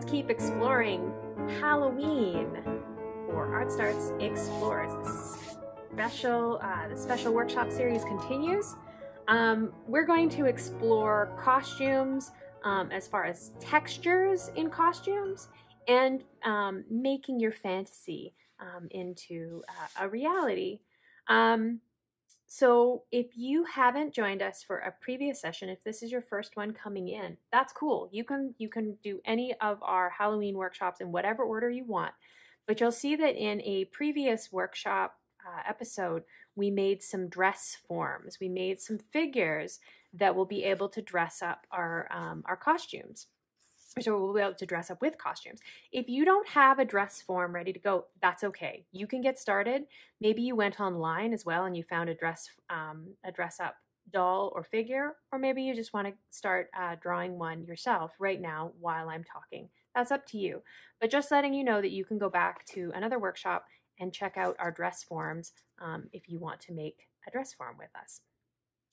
Let's keep exploring Halloween for ArtStarts Explores. The special workshop series continues. We're going to explore costumes as far as textures in costumes and making your fantasy into a reality. So if you haven't joined us for a previous session, if this is your first one coming in, that's cool. You can do any of our Halloween workshops in whatever order you want, but you'll see that in a previous workshop episode, we made some dress forms. We made some figures that will be able to dress up our costumes. So we'll be able to dress up with costumes. If you don't have a dress form ready to go, that's okay. You can get started. Maybe you went online as well and you found a dress up doll or figure, or maybe you just want to start drawing one yourself right now while I'm talking. That's up to you. But just letting you know that you can go back to another workshop and check out our dress forms if you want to make a dress form with us.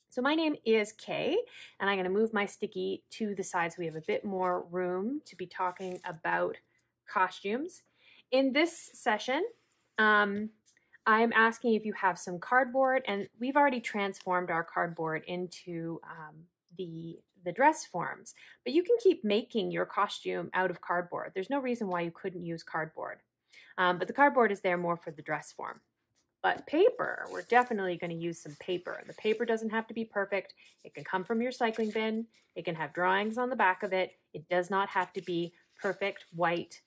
So my name is Kay, and I'm going to move my sticky to the side so we have a bit more room to be talking about costumes. In this session, I'm asking if you have some cardboard, and we've already transformed our cardboard into the dress forms, but you can keep making your costume out of cardboard. There's no reason why you couldn't use cardboard, but the cardboard is there more for the dress form. But paper, we're definitely going to use some paper. The paper doesn't have to be perfect. It can come from your recycling bin. It can have drawings on the back of it. It does not have to be perfect, white,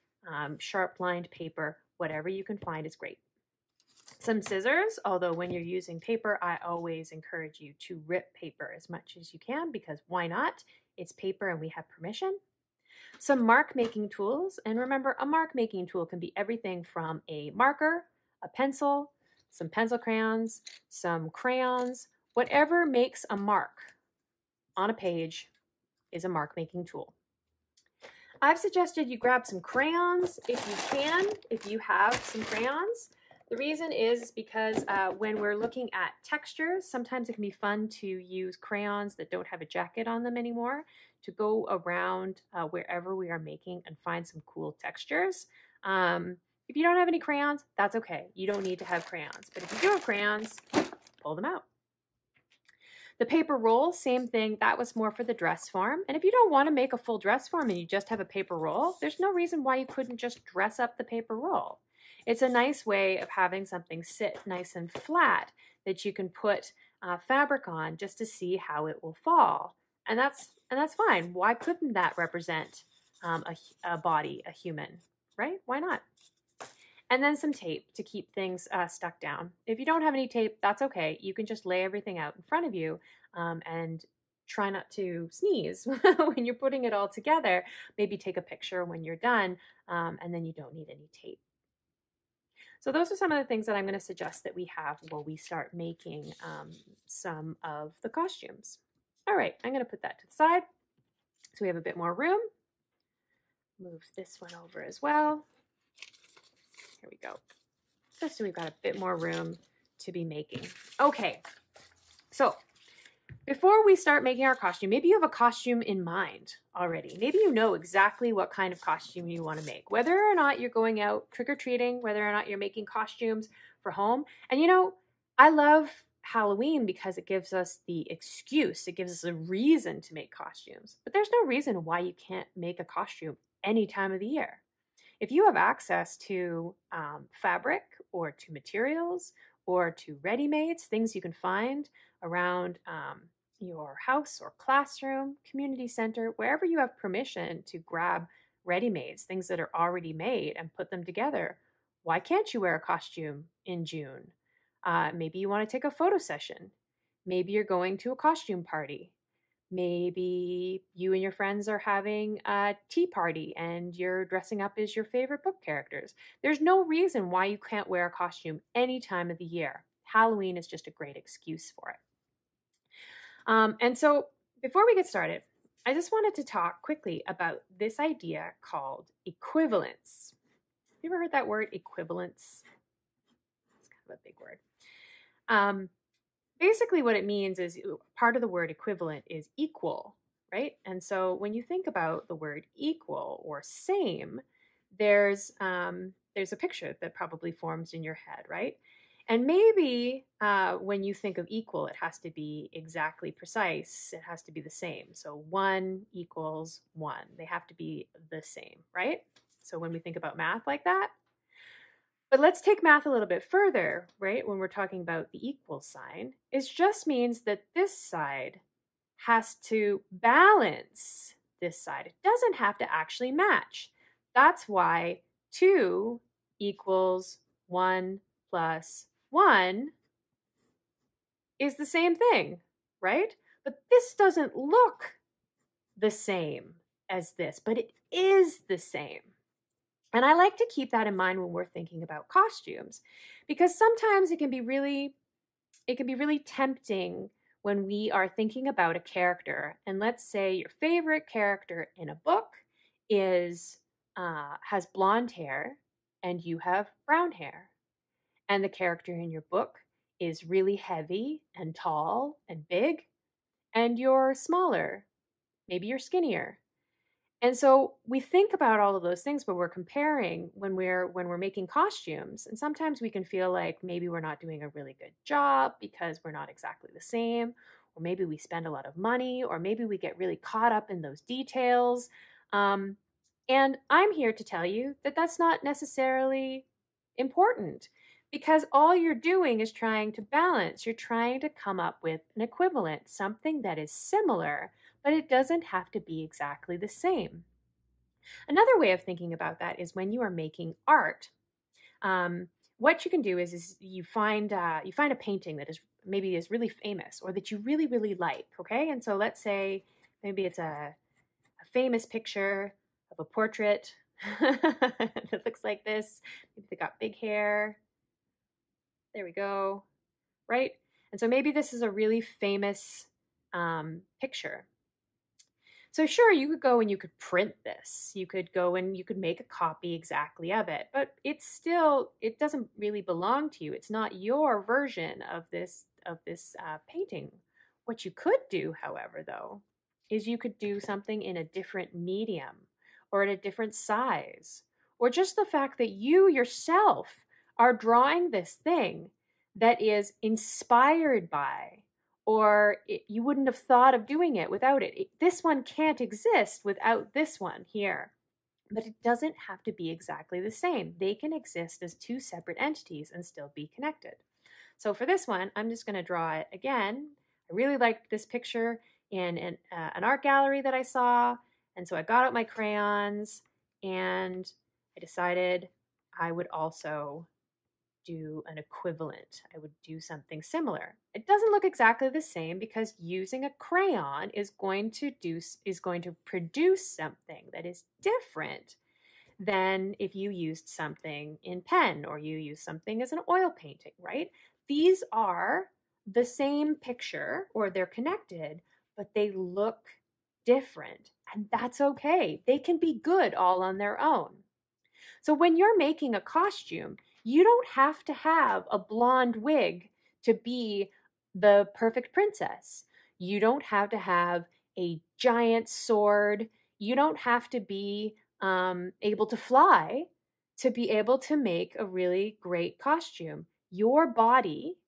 sharp-lined paper. Whatever you can find is great. Some scissors, although when you're using paper, I always encourage you to rip paper as much as you can, because why not? It's paper and we have permission. Some mark-making tools, and remember, a mark-making tool can be everything from a marker, a pencil, some pencil crayons, some crayons, whatever makes a mark on a page is a mark-making tool. I've suggested you grab some crayons if you can, if you have some crayons. The reason is because when we're looking at textures, sometimes it can be fun to use crayons that don't have a jacket on them anymore to go around wherever we are making and find some cool textures. If you don't have any crayons, that's okay. You don't need to have crayons. But if you do have crayons, pull them out. The paper roll, same thing. That was more for the dress form. And if you don't want to make a full dress form and you just have a paper roll, there's no reason why you couldn't just dress up the paper roll. It's a nice way of having something sit nice and flat that you can put fabric on just to see how it will fall. And that's fine. Why couldn't that represent a body, a human, right? Why not? And then some tape to keep things stuck down. If you don't have any tape, that's okay. You can just lay everything out in front of you and try not to sneeze when you're putting it all together. Maybe take a picture when you're done and then you don't need any tape. So those are some of the things that I'm going to suggest that we have while we start making some of the costumes. All right, I'm going to put that to the side so we have a bit more room. Move this one over as well. Here we go. Just so we've got a bit more room to be making. Okay, so before we start making our costume, maybe you have a costume in mind already. Maybe you know exactly what kind of costume you want to make, whether or not you're going out trick-or-treating, whether or not you're making costumes for home. And you know, I love Halloween because it gives us the excuse. It gives us a reason to make costumes, but there's no reason why you can't make a costume any time of the year. If you have access to fabric or to materials or to ready-mades, things you can find around your house or classroom, community center, wherever you have permission to grab ready-mades, things that are already made and put them together, why can't you wear a costume in June? Maybe you want to take a photo session. Maybe you're going to a costume party. Maybe you and your friends are having a tea party and you're dressing up as your favorite book characters. There's no reason why you can't wear a costume any time of the year. Halloween is just a great excuse for it. And so before we get started, I just wanted to talk quickly about this idea called equivalence. You ever heard that word, equivalence? It's kind of a big word. Basically what it means is part of the word equivalent is equal, right? And so when you think about the word equal or same, there's a picture that probably forms in your head, right? And maybe when you think of equal, it has to be exactly precise. It has to be the same. So 1 equals 1. They have to be the same, right? So when we think about math like that. But let's take math a little bit further, right? When we're talking about the equal sign, it just means that this side has to balance this side. It doesn't have to actually match. That's why 2 equals 1 plus 1 is the same thing, right? But this doesn't look the same as this, but it is the same. And I like to keep that in mind when we're thinking about costumes, because sometimes it can be really tempting when we are thinking about a character. And let's say your favorite character in a book is has blonde hair and you have brown hair. And the character in your book is really heavy and tall and big, and you're smaller, maybe you're skinnier. And so we think about all of those things when we're comparing, when we're making costumes. And sometimes we can feel like maybe we're not doing a really good job because we're not exactly the same, or maybe we spend a lot of money, or maybe we get really caught up in those details. And I'm here to tell you that that's not necessarily important, because all you're doing is trying to balance. You're trying to come up with an equivalent, something that is similar, but it doesn't have to be exactly the same. Another way of thinking about that is when you are making art. What you can do is you find a painting that is really famous, or that you really, really like, okay? And so let's say maybe it's a famous picture of a portrait that looks like this. Maybe they got big hair. There we go, right? And so maybe this is a really famous picture. So sure, you could go and you could print this. You could go and you could make a copy exactly of it, but it doesn't really belong to you. It's not your version of this painting. What you could do, however, though, is you could do something in a different medium, or at a different size, or just the fact that you yourself are drawing this thing that is inspired by, or you wouldn't have thought of doing it without it. This one can't exist without this one here, but it doesn't have to be exactly the same. They can exist as two separate entities and still be connected. So for this one, I'm just gonna draw it again. I really liked this picture in an art gallery that I saw, and so I got out my crayons and I decided I would also do an equivalent. I would do something similar. It doesn't look exactly the same because using a crayon is going to produce something that is different than if you used something in pen, or you use something as an oil painting, right? These are the same picture, or they're connected, but they look different, and that's okay. They can be good all on their own. So when you're making a costume, you don't have to have a blonde wig to be the perfect princess. You don't have to have a giant sword. You don't have to be able to fly to be able to make a really great costume. Your body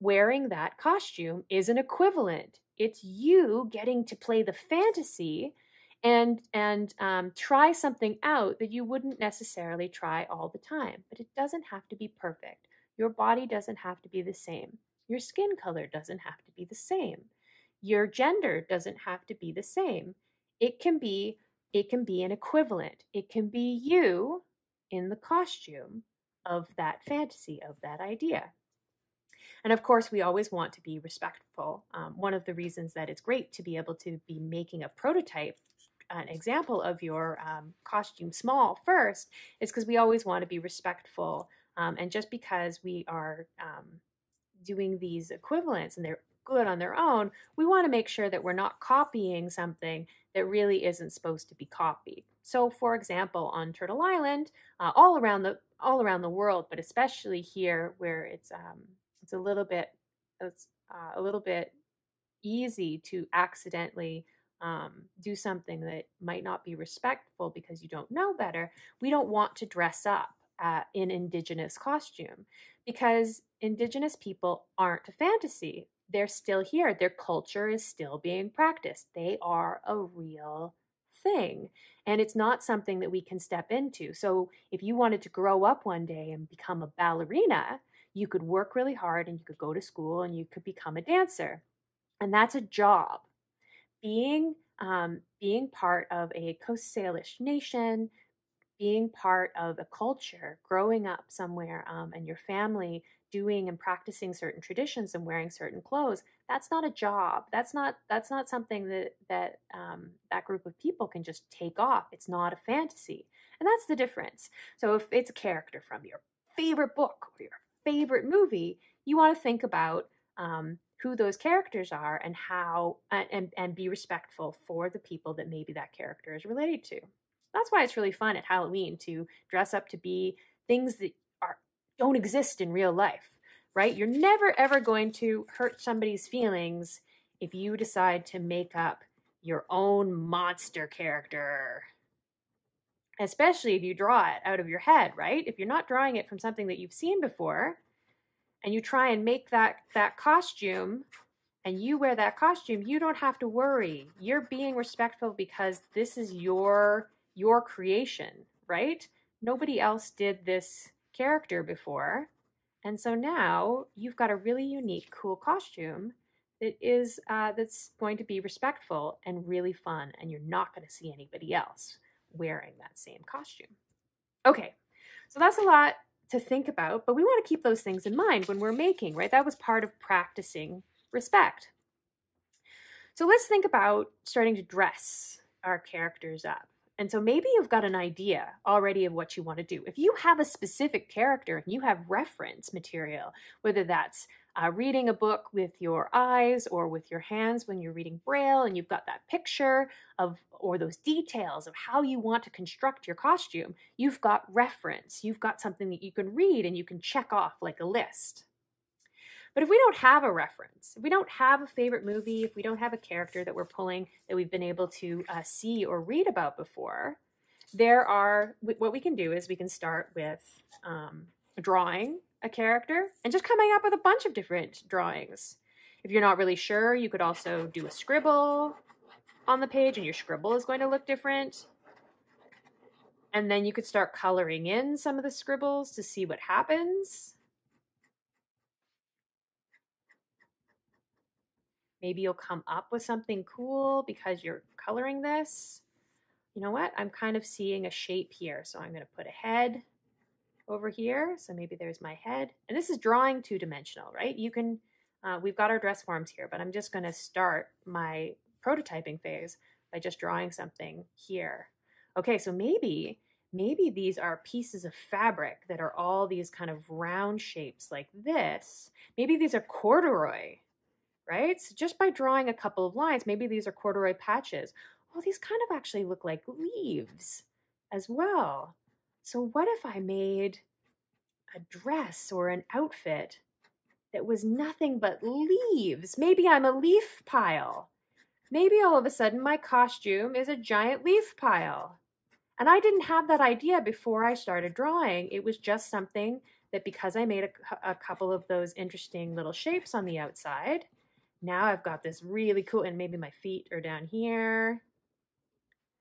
wearing that costume is an equivalent. It's you getting to play the fantasy and try something out that you wouldn't necessarily try all the time. But it doesn't have to be perfect. Your body doesn't have to be the same. Your skin color doesn't have to be the same. Your gender doesn't have to be the same. It can be an equivalent. It can be you in the costume of that fantasy, of that idea. And of course, we always want to be respectful. One of the reasons that it's great to be able to be making a prototype, an example of your costume small first, is because we always want to be respectful. And just because we are doing these equivalents and they're good on their own, we want to make sure that we're not copying something that really isn't supposed to be copied. So for example, on Turtle Island, all around the world, but especially here where it's a little bit easy to accidentally do something that might not be respectful because you don't know better, we don't want to dress up in Indigenous costume, because Indigenous people aren't a fantasy. They're still here. Their culture is still being practiced. They are a real thing, and it's not something that we can step into. So if you wanted to grow up one day and become a ballerina, you could work really hard and you could go to school and you could become a dancer, and that's a job. Being part of a Coast Salish nation, being part of a culture, growing up somewhere and your family doing and practicing certain traditions and wearing certain clothes, that's not a job. That's not something that group of people can just take off. It's not a fantasy. And that's the difference. So if it's a character from your favorite book or your favorite movie, you want to think about who those characters are and how, and be respectful for the people that maybe that character is related to. That's why it's really fun at Halloween to dress up to be things that don't exist in real life, right? You're never ever going to hurt somebody's feelings if you decide to make up your own monster character, especially if you draw it out of your head, right? If you're not drawing it from something that you've seen before, and you try and make that costume, and you wear that costume, you don't have to worry. You're being respectful because this is your creation, right? Nobody else did this character before, and so now you've got a really unique, cool costume that is that's going to be respectful and really fun, and you're not going to see anybody else wearing that same costume. Okay, so that's a lot to think about, but we want to keep those things in mind when we're making, right? That was part of practicing respect. So let's think about starting to dress our characters up. And so maybe you've got an idea already of what you want to do. If you have a specific character and you have reference material, whether that's reading a book with your eyes or with your hands when you're reading Braille, and you've got that picture of, or those details of how you want to construct your costume, you've got reference. You've got something that you can read and you can check off like a list. But if we don't have a reference, if we don't have a favorite movie, if we don't have a character that we're pulling that we've been able to see or read about before, what we can do is we can start with drawing a character and just coming up with a bunch of different drawings. If you're not really sure, you could also do a scribble on the page, and your scribble is going to look different. And then you could start coloring in some of the scribbles to see what happens. Maybe you'll come up with something cool because you're coloring this. You know what? I'm kind of seeing a shape here, so I'm going to put a head over here. So maybe there's my head. And this is drawing two-dimensional, right? You can, we've got our dress forms here, but I'm just going to start my prototyping phase by just drawing something here. Okay, so maybe these are pieces of fabric that are all these kind of round shapes like this. Maybe these are corduroy. Right? So just by drawing a couple of lines, maybe these are corduroy patches. Well, these kind of actually look like leaves as well. So what if I made a dress or an outfit that was nothing but leaves? Maybe I'm a leaf pile. Maybe all of a sudden my costume is a giant leaf pile. And I didn't have that idea before I started drawing. It was just something that, because I made a couple of those interesting little shapes on the outside, now I've got this really cool, and maybe my feet are down here.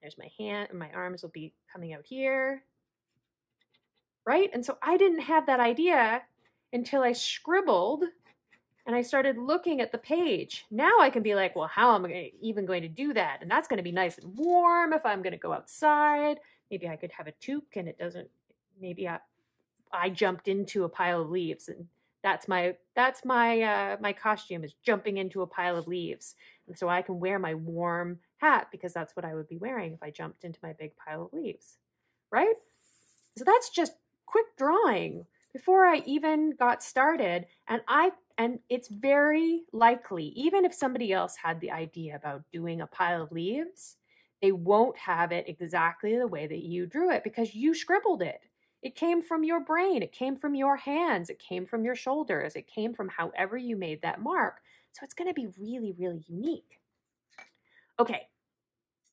There's my hand, and my arms will be coming out here. Right? And so I didn't have that idea until I scribbled and I started looking at the page. Now I can be like, well, how am I even going to do that? And that's going to be nice and warm if I'm going to go outside. Maybe I could have a toque, and it doesn't, maybe I jumped into a pile of leaves, and That's my costume, is jumping into a pile of leaves. And so I can wear my warm hat because that's what I would be wearing if I jumped into my big pile of leaves, right? So that's just quick drawing before I even got started. And it's very likely, even if somebody else had the idea about doing a pile of leaves, they won't have it exactly the way that you drew it because you scribbled it. It came from your brain, it came from your hands, it came from your shoulders, it came from however you made that mark. So it's going to be really, really unique. Okay,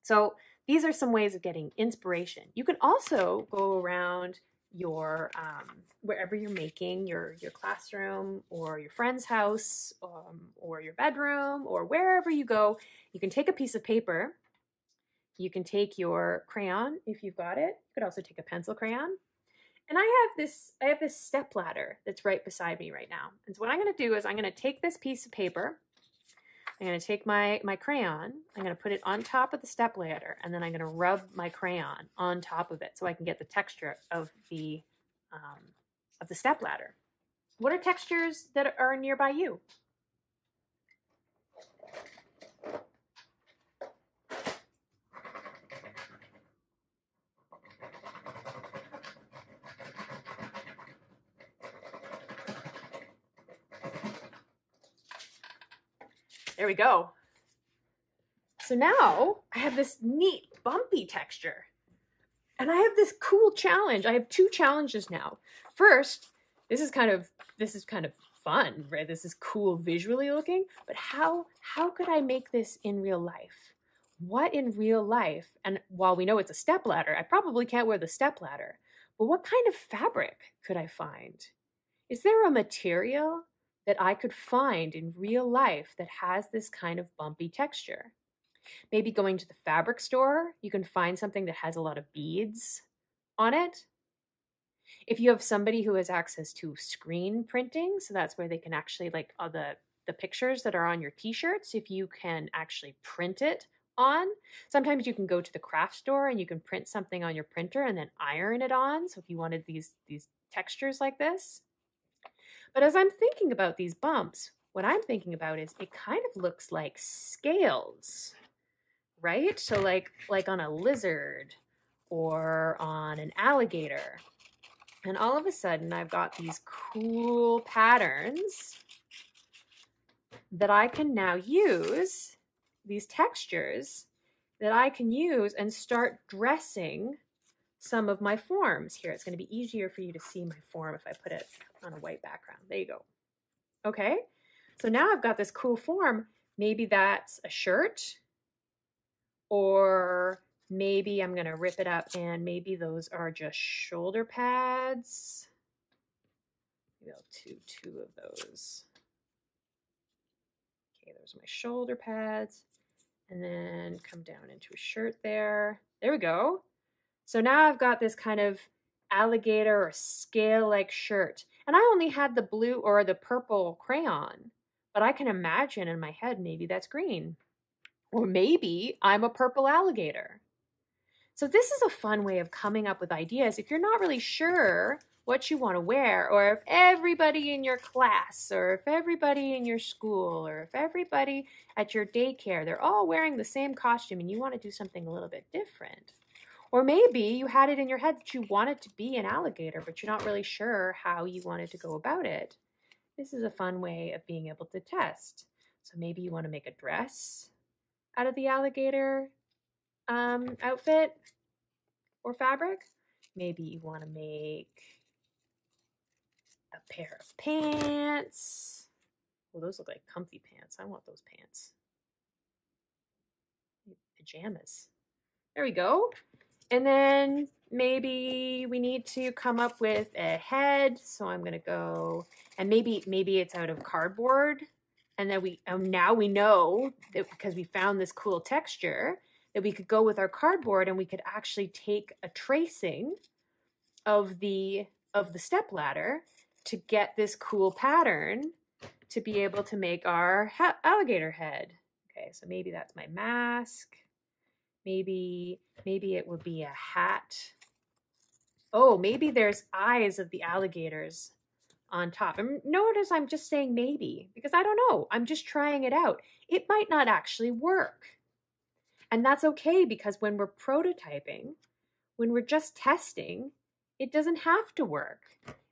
So these are some ways of getting inspiration. You can also go around your wherever you're making, your classroom or your friend's house or your bedroom or wherever you go. You can take a piece of paper. You can take your crayon if you've got it. You could also take a pencil crayon. And I have this step ladder that's right beside me right now. And so what I'm going to do is I'm going to take this piece of paper. I'm going to take my crayon. I'm going to put it on top of the step ladder, and then I'm going to rub my crayon on top of it so I can get the texture of the step ladder. What are textures that are nearby you? There we go. So now I have this neat bumpy texture, and I have this cool challenge. I have two challenges now. First, this is kind of fun, right? This is cool visually looking, but how could I make this in real life? What in real life? And while we know it's a step ladder, I probably can't wear the step ladder, but what kind of fabric could I find? Is there a material that I could find in real life that has this kind of bumpy texture? Maybe going to the fabric store, you can find something that has a lot of beads on it. If you have somebody who has access to screen printing, so that's where they can actually, like, all the pictures that are on your t-shirts, if you can actually print it on. Sometimes you can go to the craft store and you can print something on your printer and then iron it on. So if you wanted these textures like this. But as I'm thinking about these bumps, what I'm thinking about is it kind of looks like scales, right? So like on a lizard or on an alligator. And all of a sudden I've got these cool patterns that I can now use, these textures that I can use and start dressing some of my forms here. It's going to be easier for you to see my form if I put it on a white background. There you go. Okay, so now I've got this cool form. Maybe that's a shirt, or maybe I'm going to rip it up and maybe those are just shoulder pads. Maybe I'll do two of those. Okay, those are my shoulder pads, and then come down into a shirt there. There we go. So now I've got this kind of alligator or scale-like shirt. And I only had the blue or the purple crayon, but I can imagine in my head, maybe that's green, or maybe I'm a purple alligator. So this is a fun way of coming up with ideas. If you're not really sure what you want to wear, or if everybody in your class, or if everybody in your school, or if everybody at your daycare, they're all wearing the same costume and you want to do something a little bit different. Or maybe you had it in your head that you wanted to be an alligator, but you're not really sure how you wanted to go about it. This is a fun way of being able to test. So maybe you want to make a dress out of the alligator outfit or fabric. Maybe you want to make a pair of pants. Well, those look like comfy pants. I want those pants. Pajamas. There we go. And then maybe we need to come up with a head. So I'm going to go, and maybe it's out of cardboard. And then now we know that because we found this cool texture that we could go with our cardboard and we could actually take a tracing of the step ladder to get this cool pattern to be able to make our alligator head. Okay, so maybe that's my mask. Maybe it would be a hat. Oh, maybe there's eyes of the alligators on top. And notice I'm just saying maybe, because I don't know. I'm just trying it out. It might not actually work. And that's okay, because when we're prototyping, when we're just testing, it doesn't have to work.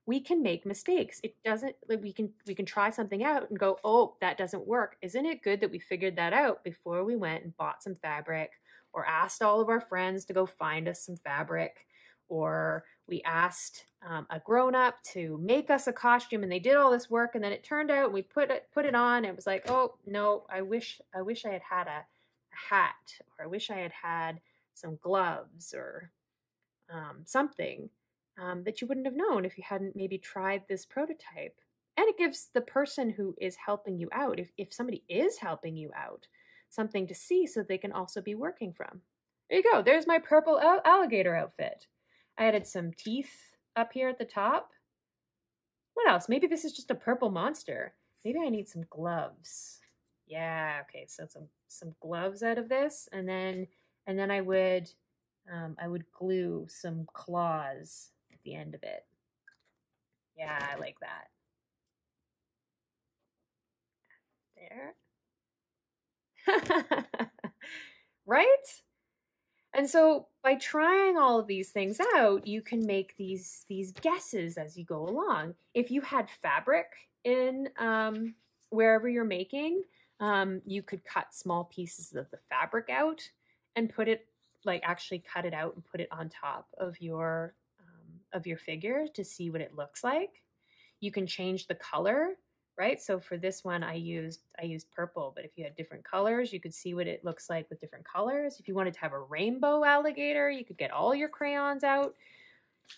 We can make mistakes. It doesn't, like, we can try something out and go, oh, that doesn't work. Isn't it good that we figured that out before we went and bought some fabric, or asked all of our friends to go find us some fabric, or we asked a grown-up to make us a costume and they did all this work and then it turned out we put it on and it was like, oh no, I wish I had had a hat, or I wish I had had some gloves or something that you wouldn't have known if you hadn't maybe tried this prototype. And it gives the person who is helping you out, if somebody is helping you out, something to see so they can also be working from. There you go. There's my purple alligator outfit. I added some teeth up here at the top. What else? Maybe this is just a purple monster. Maybe I need some gloves. Yeah, okay, so some gloves out of this, and then I would glue some claws at the end of it. Yeah, I like that. There. Right? And so by trying all of these things out, you can make these guesses as you go along. If you had fabric in wherever you're making, you could cut small pieces of the fabric out and put it, like actually cut it out and put it on top of your figure to see what it looks like. You can change the color, right? So for this one, I used purple, but if you had different colors, you could see what it looks like with different colors. If you wanted to have a rainbow alligator, you could get all your crayons out.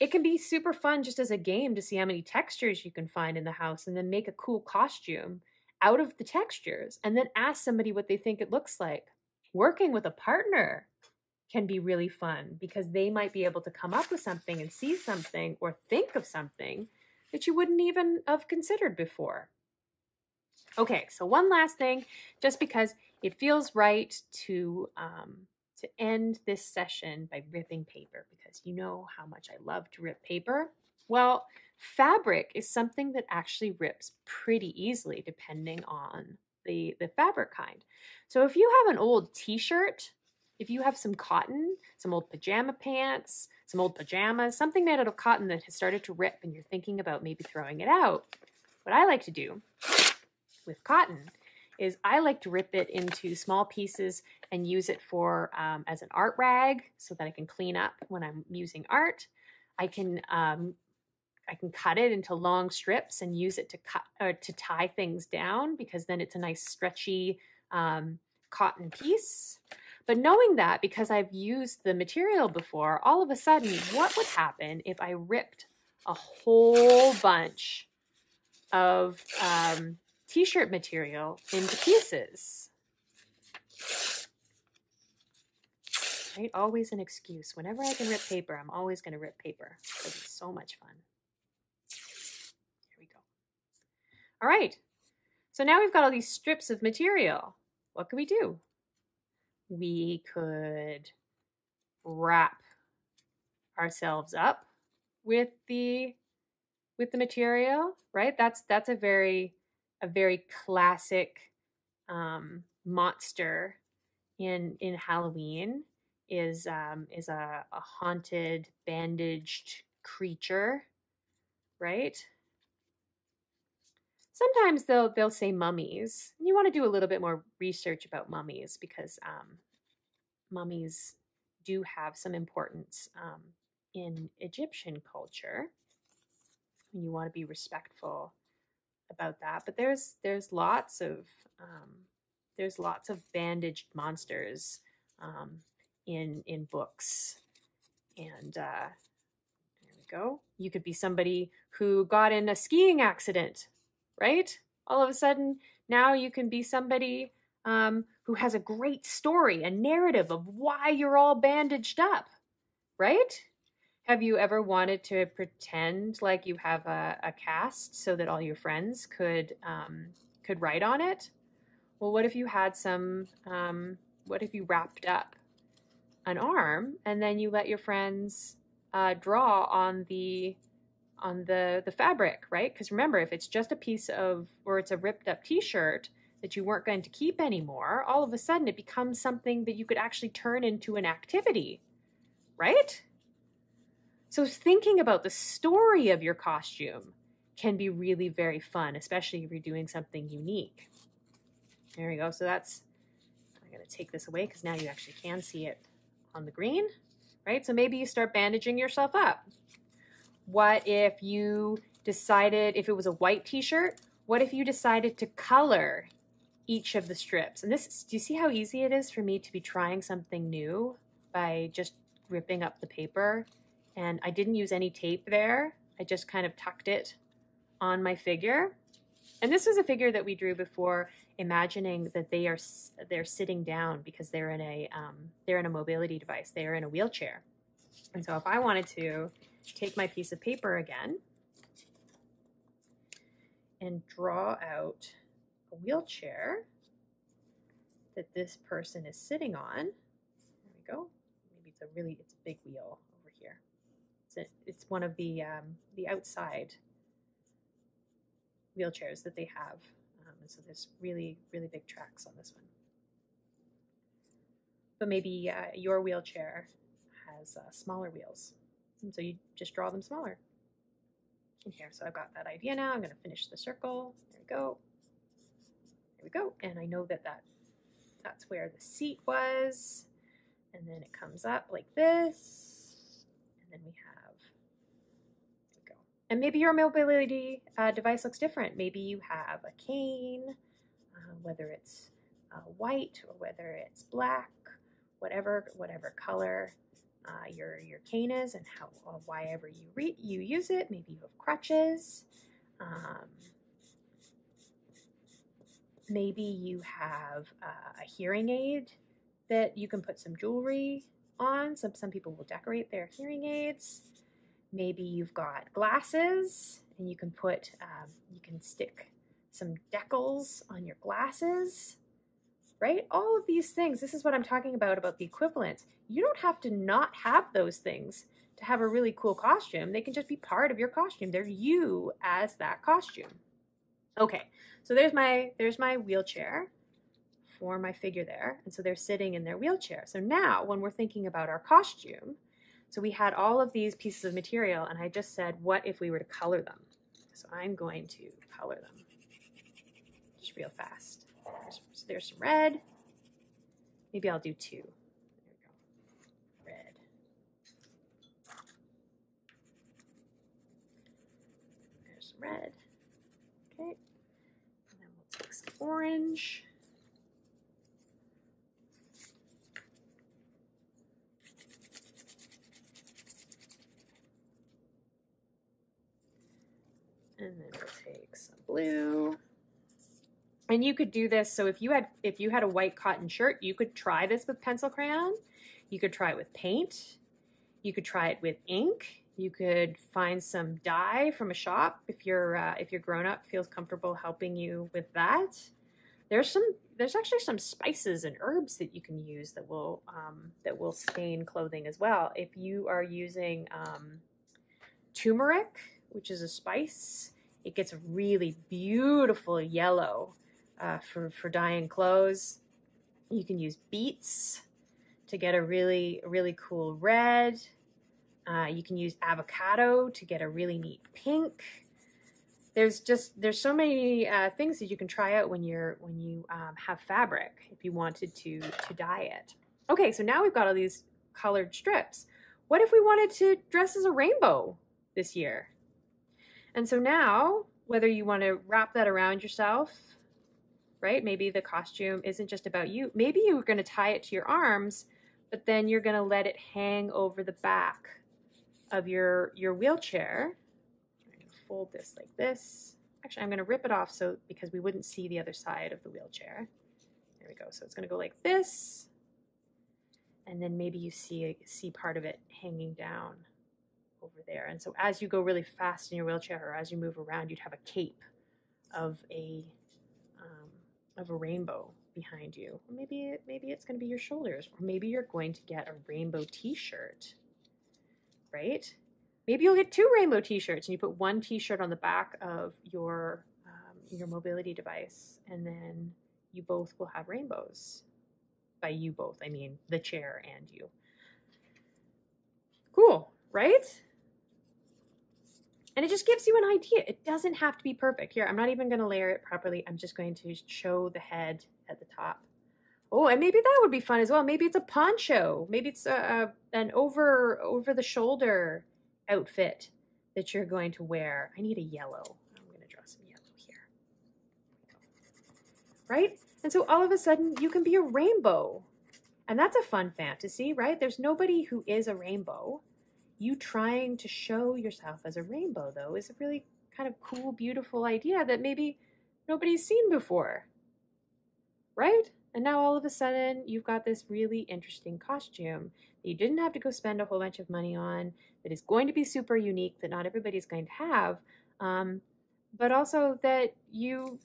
It can be super fun just as a game to see how many textures you can find in the house and then make a cool costume out of the textures and then ask somebody what they think it looks like. Working with a partner can be really fun because they might be able to come up with something and see something or think of something that you wouldn't even have considered before. Okay, so one last thing, just because it feels right to end this session by ripping paper, because you know how much I love to rip paper. Well, fabric is something that actually rips pretty easily depending on the fabric kind. So if you have an old t-shirt, if you have some cotton, some old pajama pants, some old pajamas, something made out of cotton that has started to rip and you're thinking about maybe throwing it out, what I like to do with cotton is I like to rip it into small pieces and use it for as an art rag so that I can clean up when I'm using art. I can cut it into long strips and use it to cut or to tie things down, because then it's a nice stretchy cotton piece. But knowing that, because I've used the material before, all of a sudden, what would happen if I ripped a whole bunch of t-shirt material into pieces? Right? Always an excuse. Whenever I can rip paper, I'm always going to rip paper. It's so much fun. Here we go. All right. So now we've got all these strips of material. What could we do? We could wrap ourselves up with the material, right? That's a very classic monster in Halloween is a haunted, bandaged creature, right? Sometimes they'll say mummies. You want to do a little bit more research about mummies, because mummies do have some importance in Egyptian culture. And you want to be respectful about that, but there's lots of bandaged monsters in books, and there we go. You could be somebody who got in a skiing accident, right? All of a sudden, now you can be somebody who has a great story, a narrative of why you're all bandaged up, right? Have you ever wanted to pretend like you have a cast so that all your friends could write on it? Well, what if you had some, what if you wrapped up an arm and then you let your friends draw on the fabric, right? Because remember, if it's just a piece of, or it's a ripped up t-shirt that you weren't going to keep anymore, all of a sudden it becomes something that you could actually turn into an activity, right? So thinking about the story of your costume can be really very fun, especially if you're doing something unique. There we go. So that's, I'm going to take this away because now you actually can see it on the green, right? So maybe you start bandaging yourself up. What if you decided, if it was a white t-shirt, what if you decided to color each of the strips. And this, do you see how easy it is for me to be trying something new by just ripping up the paper? And I didn't use any tape there. I just kind of tucked it on my figure. And this was a figure that we drew before, imagining that they're sitting down because they're in a mobility device. They are in a wheelchair. And so if I wanted to take my piece of paper again and draw out a wheelchair that this person is sitting on, there we go. Maybe it's a big wheel over here. It's one of the outside wheelchairs that they have. And so there's really, really big tracks on this one. But maybe your wheelchair has smaller wheels. And so you just draw them smaller. In here, so I've got that idea now. I'm gonna finish the circle. There we go. There we go. And I know that that's where the seat was. And then it comes up like this. And then we have, there we go. And maybe your mobility device looks different. Maybe you have a cane, whether it's white or whether it's black, whatever color your cane is and how whyever you use it. Maybe you have crutches. Maybe you have a hearing aid that you can put some jewelry on. Some people will decorate their hearing aids. Maybe you've got glasses and you can put you can stick some decals on your glasses. Right? All of these things, this is what I'm talking about the equivalence. You don't have to not have those things to have a really cool costume. They can just be part of your costume. They're you as that costume. Okay, so there's my wheelchair for my figure there. And so they're sitting in their wheelchair. So now when we're thinking about our costume, so we had all of these pieces of material and I just said, what if we were to color them? So I'm going to color them just real fast. So there's some red. Maybe I'll do two. There we go. Red. There's some red. Okay. And then we'll take some orange. And then we'll take some blue. And you could do this, so if you had a white cotton shirt, you could try this with pencil crayon, you could try it with paint, you could try it with ink, you could find some dye from a shop if your grown-up feels comfortable helping you with that. There's actually some spices and herbs that you can use that will stain clothing as well. If you are using turmeric, which is a spice, it gets a really beautiful yellow. For dyeing clothes, you can use beets to get a really cool red. You can use avocado to get a really neat pink. There's so many things that you can try out when you have fabric if you wanted to dye it. Okay, so now we've got all these colored strips. What if we wanted to dress as a rainbow this year? And so now, whether you want to wrap that around yourself, right? Maybe the costume isn't just about you. Maybe you're going to tie it to your arms, but then you're going to let it hang over the back of your wheelchair. I'm going to fold this like this. Actually, I'm going to rip it off because we wouldn't see the other side of the wheelchair. There we go. So it's going to go like this. And then maybe you see part of it hanging down over there. And so as you go really fast in your wheelchair or as you move around, you'd have a cape of a rainbow behind you. Maybe it's going to be your shoulders, or maybe you're going to get a rainbow t-shirt, right? Maybe you'll get two rainbow t-shirts and you put one t-shirt on the back of your mobility device, and then you both will have rainbows. By you both, I mean the chair and you. Cool, right? And it just gives you an idea. It doesn't have to be perfect. Here, I'm not even going to layer it properly. I'm just going to show the head at the top. Oh, and maybe that would be fun as well. Maybe it's a poncho. Maybe it's an over-the-shoulder outfit that you're going to wear. I need a yellow. I'm going to draw some yellow here. Right? And so all of a sudden you can be a rainbow. And that's a fun fantasy, right? There's nobody who is a rainbow. You trying to show yourself as a rainbow, though, is a really kind of cool, beautiful idea that maybe nobody's seen before, right? And now all of a sudden you've got this really interesting costume that you didn't have to go spend a whole bunch of money on, that is going to be super unique, that not everybody's going to have, but also that you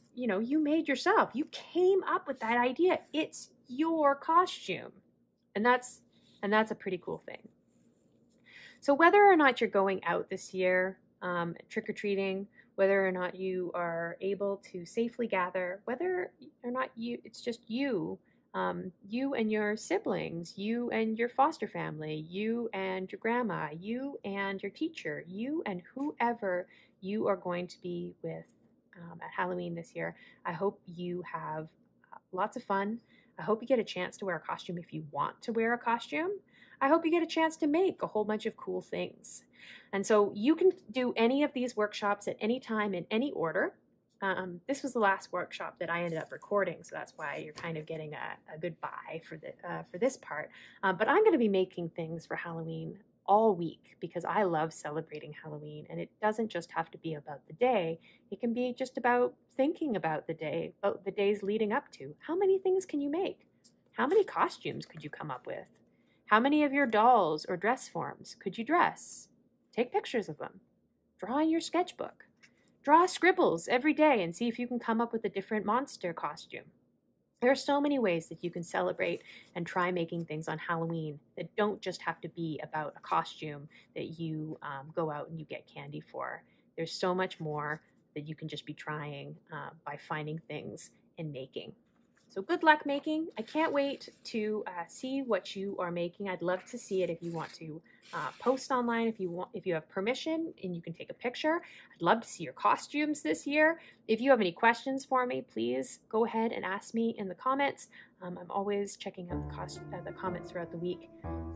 made yourself. You came up with that idea. It's your costume. And that's a pretty cool thing. So whether or not you're going out this year, trick-or-treating, whether or not you are able to safely gather, whether or not it's just you and your siblings, you and your foster family, you and your grandma, you and your teacher, you and whoever you are going to be with at Halloween this year, I hope you have lots of fun. I hope you get a chance to wear a costume if you want to wear a costume. I hope you get a chance to make a whole bunch of cool things. And so you can do any of these workshops at any time in any order. This was the last workshop that I ended up recording, so that's why you're kind of getting a goodbye for this part. But I'm going to be making things for Halloween all week because I love celebrating Halloween, and it doesn't just have to be about the day. It can be just about thinking about the day, about the days leading up to. How many things can you make? How many costumes could you come up with? How many of your dolls or dress forms could you dress? Take pictures of them. Draw in your sketchbook. Draw scribbles every day and see if you can come up with a different monster costume. There are so many ways that you can celebrate and try making things on Halloween that don't just have to be about a costume that you go out and you get candy for. There's so much more that you can just be trying by finding things and making. So good luck making. I can't wait to see what you are making. I'd love to see it if you want to post online, if you have permission and you can take a picture. I'd love to see your costumes this year. If you have any questions for me, please go ahead and ask me in the comments. I'm always checking out the comments throughout the week,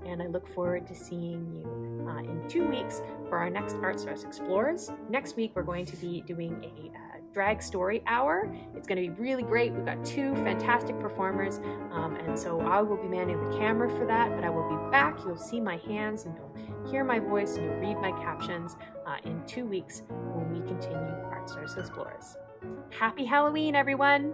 and I look forward to seeing you in 2 weeks for our next ArtStarts Explorers. Next week, we're going to be doing a drag story hour. It's going to be really great. We've got two fantastic performers, and so I will be manning the camera for that, but I will be back. You'll see my hands, and you'll hear my voice, and you'll read my captions in 2 weeks when we continue ArtStarts Explorers. Happy Halloween, everyone!